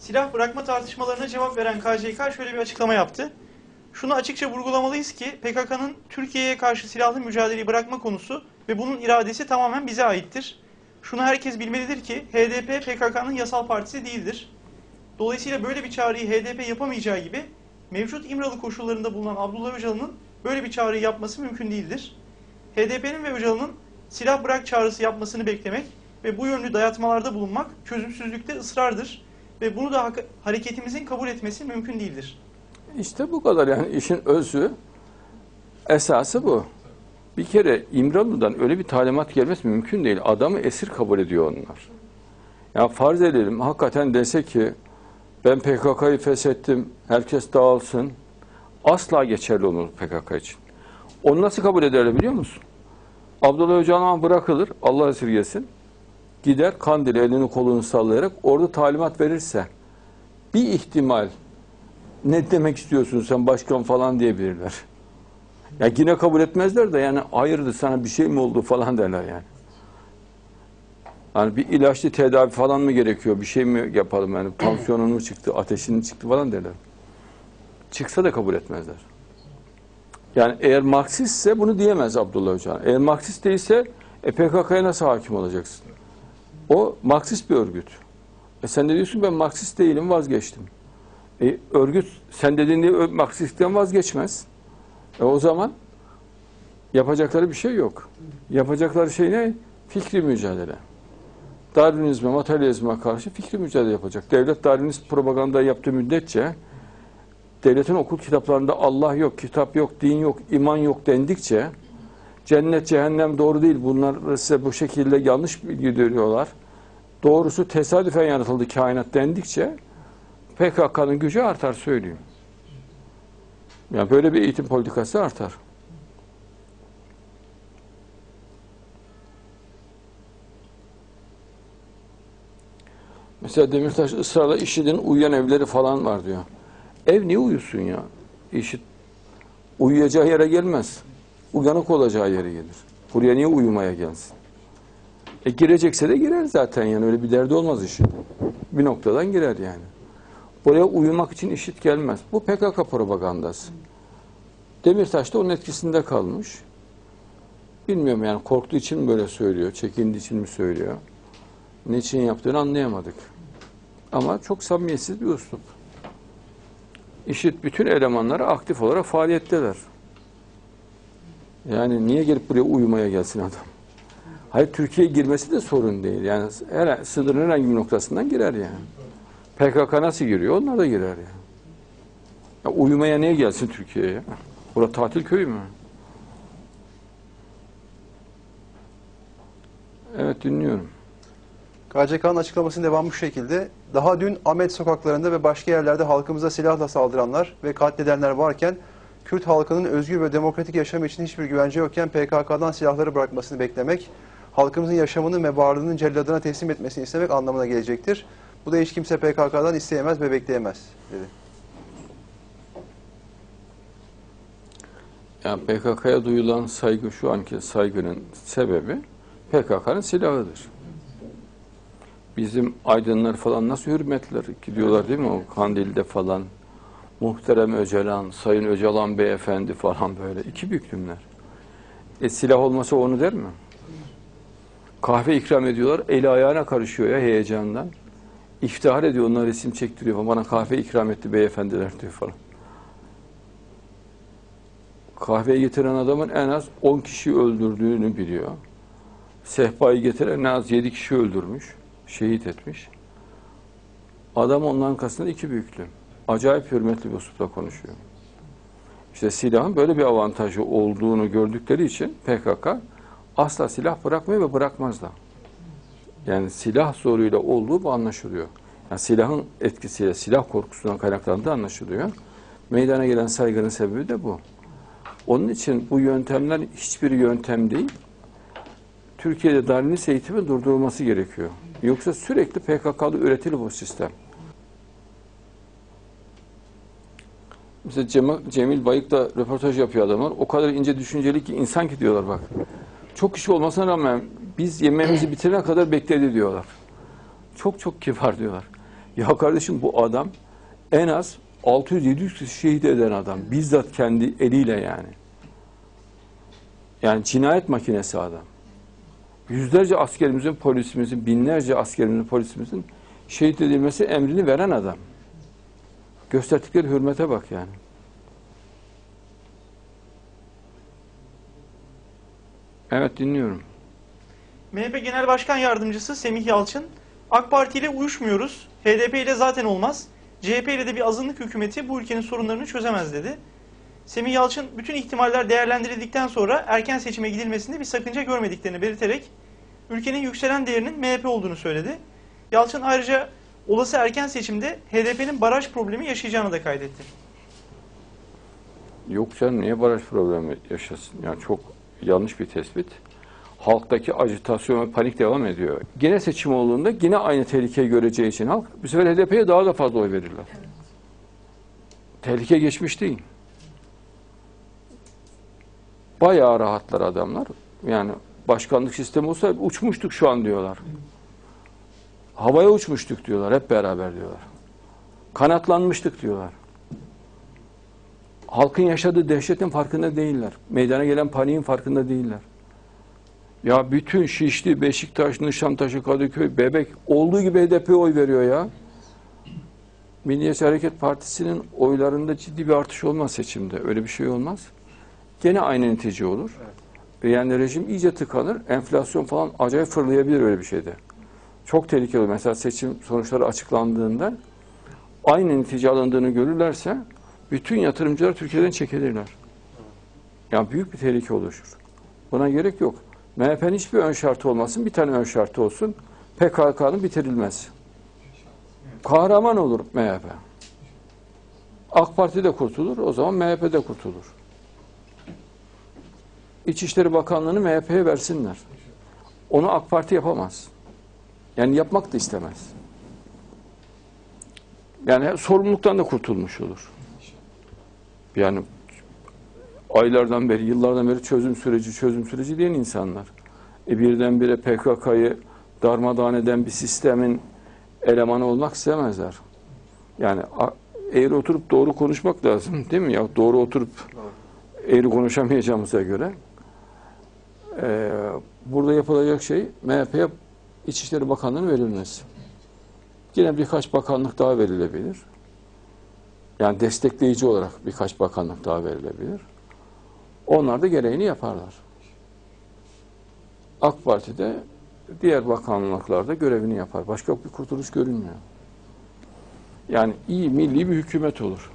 silah bırakma tartışmalarına cevap veren KCK şöyle bir açıklama yaptı. Şunu açıkça vurgulamalıyız ki PKK'nın Türkiye'ye karşı silahlı mücadeleyi bırakma konusu ve bunun iradesi tamamen bize aittir. Şunu herkes bilmelidir ki HDP PKK'nın yasal partisi değildir. Dolayısıyla böyle bir çağrıyı HDP yapamayacağı gibi mevcut İmralı koşullarında bulunan Abdullah Öcalan'ın böyle bir çağrıyı yapması mümkün değildir. HDP'nin ve Öcalan'ın silah bırak çağrısı yapmasını beklemek ve bu yönlü dayatmalarda bulunmak çözümsüzlükte ısrardır ve bunu da hareketimizin kabul etmesi mümkün değildir. İşte bu kadar, yani işin özü, esası bu. Bir kere İmralı'dan öyle bir talimat gelmesi mümkün değil. Adamı esir kabul ediyor onlar. Yani farz edelim, hakikaten dese ki ben PKK'yı feshettim, herkes dağılsın, asla geçerli olur PKK için. Onu nasıl kabul ederler biliyor musun? Abdullah Öcalan bırakılır, Allah esirgesin, gider Kandil'e elini kolunu sallayarak orada talimat verirse bir ihtimal ne demek istiyorsun sen başkan falan diyebilirler. Ya yine kabul etmezler de, yani hayırdır sana bir şey mi oldu falan derler yani. Yani bir ilaçlı tedavi falan mı gerekiyor, bir şey mi yapalım yani, tansiyonun mu çıktı, ateşin çıktı falan derler. Çıksa da kabul etmezler. Yani eğer Marksistse bunu diyemez Abdullah Öcalan. Eğer Marksist değilse PKK'ya nasıl hakim olacaksın? O Marksist bir örgüt. Sen de diyorsun ben Marksist değilim, vazgeçtim. Örgüt sen dediğin diye Marksist'ten vazgeçmez. O zaman yapacakları bir şey yok. Yapacakları şey ne? Fikri mücadele. Darwinizme, materyalizme karşı fikri mücadele yapacak. Devlet Darwinist propaganda yaptığı müddetçe, devletin okul kitaplarında Allah yok, kitap yok, din yok, iman yok dendikçe, cennet, cehennem doğru değil, bunlar size bu şekilde yanlış bilgi veriyorlar, doğrusu tesadüfen yaratıldı kainat dendikçe PKK'nın gücü artar, söyleyeyim. Yani böyle bir eğitim politikası artar. Mesela Demirtaş ısrarla IŞİD'in uyuyan evleri falan var diyor. Ev niye uyusun ya? IŞİD uyuyacağı yere gelmez. Uyanık olacağı yere gelir. Buraya niye uyumaya gelsin? Girecekse de girer zaten, yani öyle bir derdi olmaz IŞİD. Bir noktadan girer yani. Buraya uyumak için IŞİD gelmez. Bu PKK propagandası. Demirtaş da onun etkisinde kalmış. Bilmiyorum yani, korktuğu için mi böyle söylüyor, çekindiği için mi söylüyor? Niçin yaptığını anlayamadık. Ama çok samimiyetsiz bir üslup. IŞİD bütün elemanları aktif olarak faaliyetteler. Yani niye gelip buraya uyumaya gelsin adam? Hayır, Türkiye'ye girmesi de sorun değil. Yani her, sınırın herhangi bir noktasından girer yani. PKK nasıl giriyor? Onlar da girer yani. Ya uyumaya niye gelsin Türkiye'ye? Burası tatil köyü mü? Evet, dinliyorum. KCK'nın açıklamasının devamı şu şekilde. Daha dün Ahmet sokaklarında ve başka yerlerde halkımıza silahla saldıranlar ve katledenler varken, Kürt halkının özgür ve demokratik yaşam için hiçbir güvence yokken PKK'dan silahları bırakmasını beklemek, halkımızın yaşamının ve varlığının celladına teslim etmesini istemek anlamına gelecektir. Bu da hiç kimse PKK'dan isteyemez ve bekleyemez, dedi. Yani PKK'ya duyulan saygı, şu anki saygının sebebi PKK'nın silahıdır. Bizim aydınlar falan nasıl hürmetler gidiyorlar değil mi o Kandil'de falan? Muhterem Öcalan, Sayın Öcalan Beyefendi falan böyle. İki büklümler. Silah olmasa onu der mi? Kahve ikram ediyorlar. Eli ayağına karışıyor ya heyecandan. İftihar ediyor, onlar resim çektiriyor falan. Bana kahve ikram etti beyefendiler diyor falan. Kahveyi getiren adamın en az 10 kişi öldürdüğünü biliyor. Sehpayı getiren en az 7 kişi öldürmüş. Şehit etmiş. Adam onların kasında iki büyüklü. Acayip hürmetli bir üslupla konuşuyor. İşte silahın böyle bir avantajı olduğunu gördükleri için PKK asla silah bırakmıyor ve bırakmaz da. Yani silah zoruyla olduğu bu anlaşılıyor. Yani silahın etkisiyle, silah korkusundan kaynaklandığı anlaşılıyor. Meydana gelen saygının sebebi de bu. Onun için bu yöntemler hiçbir yöntem değil. Türkiye'de Darwinist eğitimin durdurulması gerekiyor. Yoksa sürekli PKK'lı üretilir bu sistem. Mesela Cemil Bayık da röportaj yapıyor adamlar. O kadar ince düşünceli ki insan ki diyorlar bak. Çok kişi olmasına rağmen biz yemeğimizi bitirene kadar bekledi diyorlar. Çok kibar diyorlar. Ya kardeşim, bu adam en az 600-700 kişi şehit eden adam. Bizzat kendi eliyle yani. Yani cinayet makinesi adam. Yüzlerce askerimizin, polisimizin, binlerce askerimizin, polisimizin şehit edilmesi emrini veren adam. Gösterdikleri hürmete bak yani. Evet, dinliyorum. MHP Genel Başkan Yardımcısı Semih Yalçın, AK Parti ile uyuşmuyoruz, HDP ile zaten olmaz, CHP ile de bir azınlık hükümeti bu ülkenin sorunlarını çözemez dedi. Semih Yalçın, bütün ihtimaller değerlendirildikten sonra erken seçime gidilmesinde bir sakınca görmediklerini belirterek ülkenin yükselen değerinin MHP olduğunu söyledi. Yalçın ayrıca olası erken seçimde HDP'nin baraj problemi yaşayacağını da kaydetti. Yok canım, niye baraj problemi yaşasın? Yani çok yanlış bir tespit. Halktaki ajitasyon ve panik devam ediyor. Yine seçim olduğunda yine aynı tehlikeyi göreceği için halk bu sefer HDP'ye daha da fazla oy verirler. Evet. Tehlike geçmiş değil. Bayağı rahatlar adamlar. Yani başkanlık sistemi olsa uçmuştuk şu an diyorlar. Havaya uçmuştuk diyorlar, hep beraber diyorlar. Kanatlanmıştık diyorlar. Halkın yaşadığı dehşetin farkında değiller. Meydana gelen paniğin farkında değiller. Ya bütün Şişli, Beşiktaş, Nişantaşı, Kadıköy, Bebek olduğu gibi HDP'ye oy veriyor ya. Milliyetçi Hareket Partisi'nin oylarında ciddi bir artış olmaz seçimde. Öyle bir şey olmaz. Gene aynı netice olur. Evet. Yani rejim iyice tıkanır. Enflasyon falan acayip fırlayabilir öyle bir şeyde. Çok tehlikeli. Mesela seçim sonuçları açıklandığında aynı netice alındığını görürlerse bütün yatırımcılar Türkiye'den çekilirler. Yani büyük bir tehlike oluşur. Buna gerek yok. MHP'nin hiçbir ön şartı olmasın, bir tane ön şartı olsun. PKK'nın bitirilmez. Kahraman olur MHP. AK Parti de kurtulur, o zaman MHP de kurtulur. İçişleri Bakanlığı'nı MHP'ye versinler. Onu AK Parti yapamaz. Yani yapmak da istemez. Yani sorumluluktan da kurtulmuş olur. Yani aylardan beri, yıllardan beri çözüm süreci diyen insanlar. Birdenbire PKK'yı darmadağın eden bir sistemin elemanı olmak istemezler. Yani eğri oturup doğru konuşmak lazım değil mi? Ya doğru oturup eğri konuşamayacağımıza göre burada yapılacak şey MHP'ye İçişleri Bakanlığı'nın verilmesi. Yine birkaç bakanlık daha verilebilir. Yani destekleyici olarak birkaç bakanlık daha verilebilir. Onlar da gereğini yaparlar. AK Parti de diğer bakanlıklarda görevini yapar. Başka bir kurtuluş görünmüyor. Yani iyi milli bir hükümet olur.